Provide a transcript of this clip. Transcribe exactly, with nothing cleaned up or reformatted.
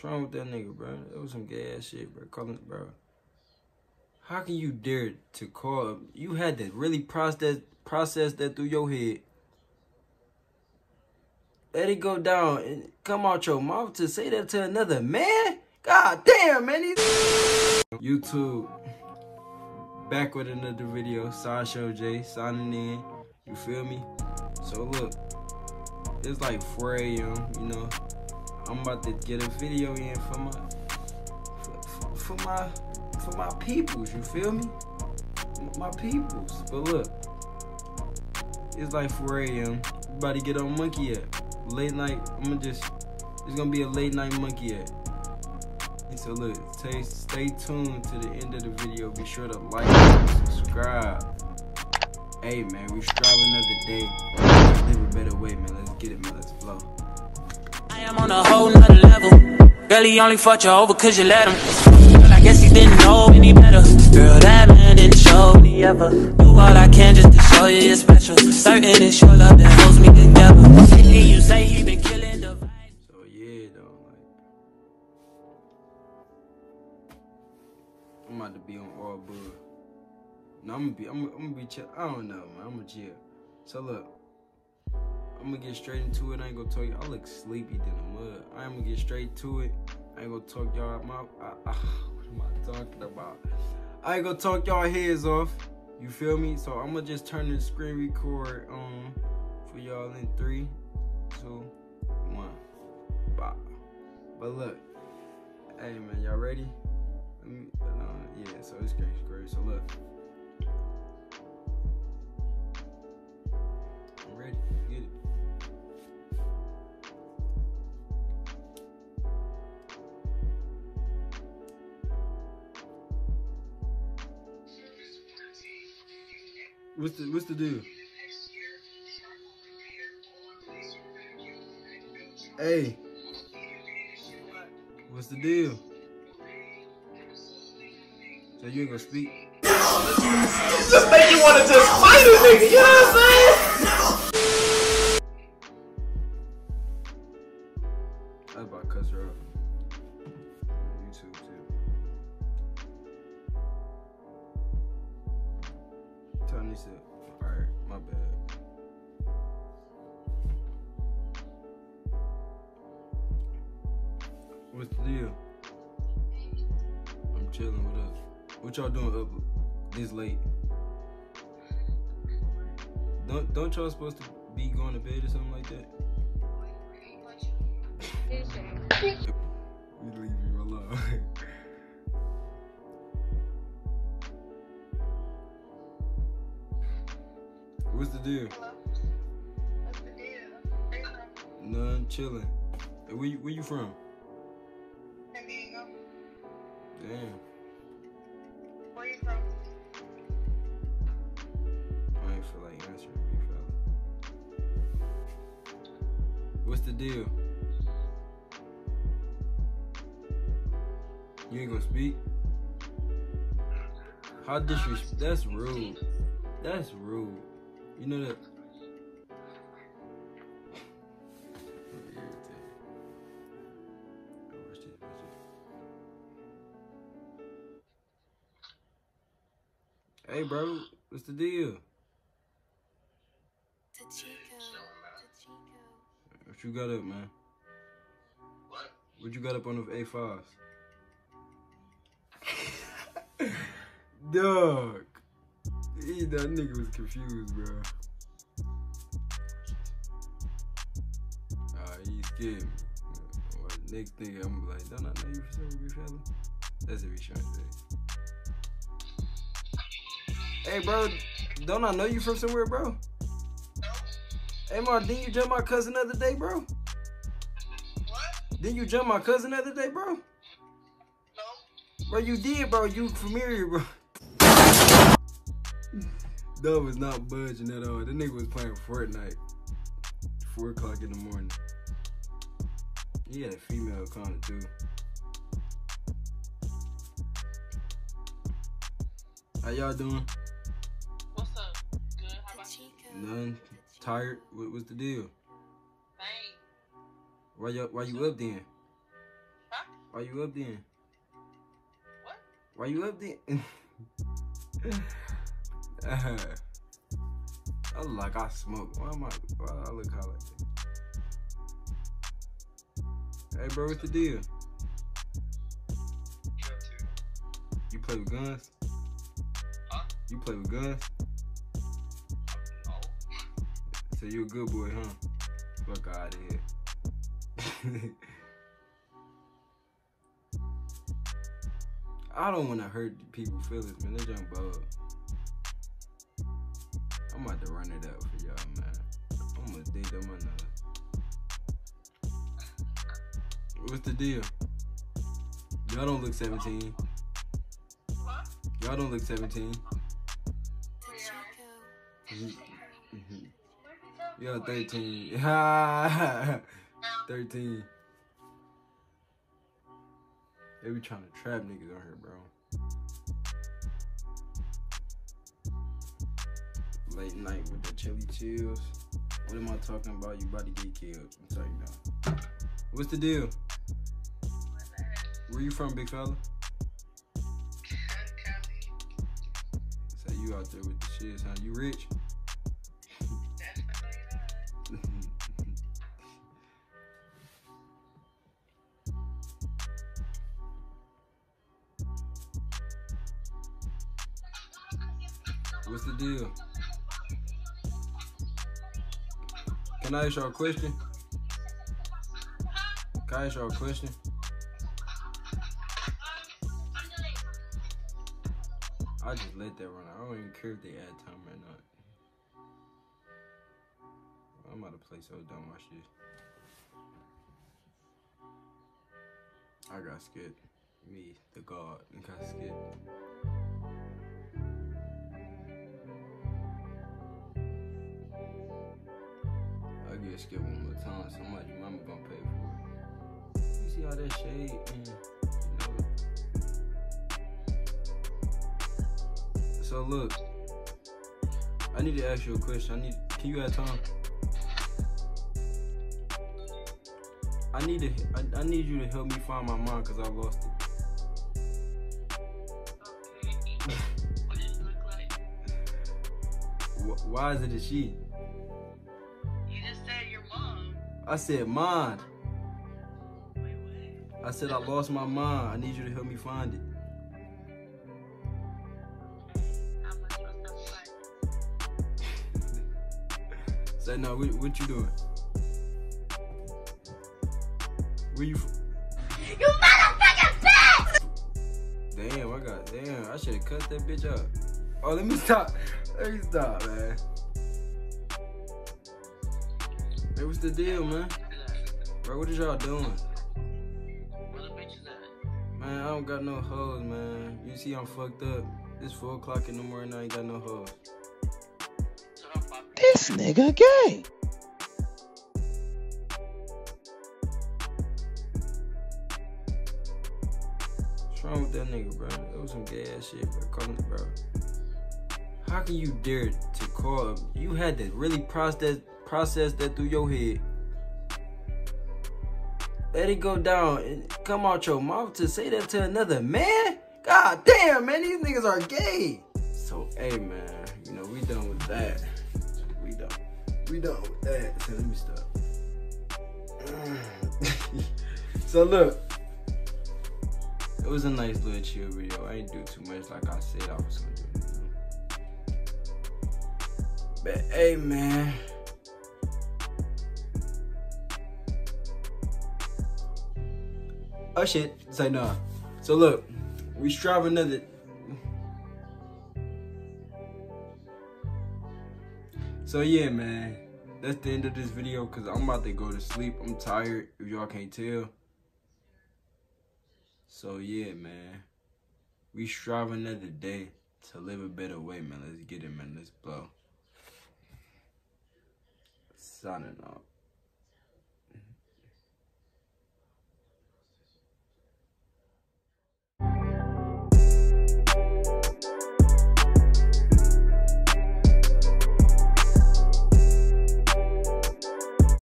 What's wrong with that nigga, bro? That was some gay ass shit, bro. Calling it, bro. How can you dare to call him? You had to really process process that through your head. Let it go down and come out your mouth to say that to another man? God damn, man. He's YouTube. Back with another video. Sideshowjay signing in. You feel me? So look. It's like four A M, you know. I'm about to get a video in for my for, for my for my peoples, you feel me? My peoples. But look. It's like four A M. Everybody get on Monkey App. Late night, I'ma just it's gonna be a late night Monkey App. And so look, stay, stay tuned to the end of the video. Be sure to like and subscribe. Hey man, we strive another day. Let's live a better way, man. Let's get it, man. Let's flow. I am on a whole nother level. Girl, he only fucked you over cause you let him. Girl, I guess he didn't know any better. Girl, that man didn't show me ever. Do all I can just to show you it's special. Certain it's your love that holds me together. City, you say he been killing. I'm about to be on all bull. No, I'm gonna be, I'm, I'm gonna be chill. I don't know, man. I'm gonna chill. So look, I'm gonna get straight into it. I ain't gonna talk y'all. I look sleepy than a mud. I'm gonna get straight to it. I ain't gonna talk y'all. Uh, what am I talking about? I ain't gonna talk y'all heads off. You feel me? So I'm gonna just turn the screen record on for y'all in three, two, one. Bye. But look, hey man, y'all ready? Let me, uh, yeah, so it's great, great. So look, I'm ready. Get it. What's the what's the deal? Hey, what's the deal? So you ain't gonna speak? Just make you wanna just fight a nigga, you know what I'm saying? I was about to cuss her up. On YouTube too. Turn this up. Alright, my bad. What's the deal? I'm chilling with us. What y'all doing up this late? Don't don't y'all supposed to be going to bed or something like that? You leave me alone. What's the deal? What's the deal? None, chilling. Hey, where you where you from? Damn. Where you from? I ain't feel like answering, big fella. What's the deal? You ain't gonna speak? How disrespect? That's rude. That's rude. You know that. Hey bro, what's the deal? What you got up, man? What? What you got up on the A fives? Dog. He, that nigga was confused, bro. Ah, he scared me. Or next thing I'm gonna be like, don't I know you for some good fella? That's if he's trying to say. Hey bro, don't I know you from somewhere, bro? No. Hey Ma, didn't you jump my cousin the other day, bro? What? Didn't you jump my cousin the other day, bro? No. Bro, you did, bro. You familiar, bro. Dub was not budging at all. The nigga was playing Fortnite. Four o'clock in the morning. He had a female comment too. How y'all doing? None. Tired? What, what's the deal? Dang. Why, why you up then? Huh? Why you up then? What? Why you up then? uh, I look like I smoke. Why am I? Why I look high like that? Hey, bro, what's the deal? You up too? You play with guns? Huh? You play with guns? No. So you a good boy, huh? Fuck out of here. I don't want to hurt people's feelings, man. They jump bug. I'm about to run it up for y'all, man. I'm gonna dig them on the. What's the deal? Y'all don't look seventeen. What? Y'all don't look seventeen. Y'all thirteen. thirteen. They be trying to trap niggas on here, bro. Late night with the chili chills. What am I talking about? You about to get killed. I'm talking about. What's the deal? Where you from, big fella? So you out there with the shits, huh? You rich? What's the deal? Can I ask y'all a question? Can I ask y'all a question? I just let that run out. I don't even care if they add time or not. I'm about to play so dumb my shit. I got skipped. Me, the god, got skipped. Skip one more time, so much your mama gonna pay for it. You see all that shade? Mm, you know. So look, I need to ask you a question. I need, can you have time? I need to, I, I need you to help me find my mom because I lost it. Okay. What does it look like? Why is it a she? I said mind. Wait, wait. I said I lost my mind. I need you to help me find it. Say no. What, what you doing? Where you? From? You motherfucking bitch! Damn, I got damn. I should have cut that bitch up. Oh, let me stop. Let me stop, man. Hey, what's the deal, man? Bro, what is y'all doing? Man, I don't got no hoes, man. You see I'm fucked up. It's four o'clock in the morning, I ain't got no hoes. This nigga gay. What's wrong with that nigga, bro? That was some gay ass shit, bro. Calling it, bro. How can you dare to call up? You had to really process Process that through your head. Let it go down and come out your mouth to say that to another man? God damn, man, these niggas are gay. So, hey, man, you know, we done with that. We done. We done with that. So, let me stop. So, look. It was a nice little chill video. I ain't do too much like I said I was going to do. But, hey, man. Oh shit, say like, nah. So look, we strive another. So yeah, man, that's the end of this video because I'm about to go to sleep. I'm tired, if y'all can't tell. So yeah, man, we strive another day to live a better way, man. Let's get it, man. Let's blow. Signing off.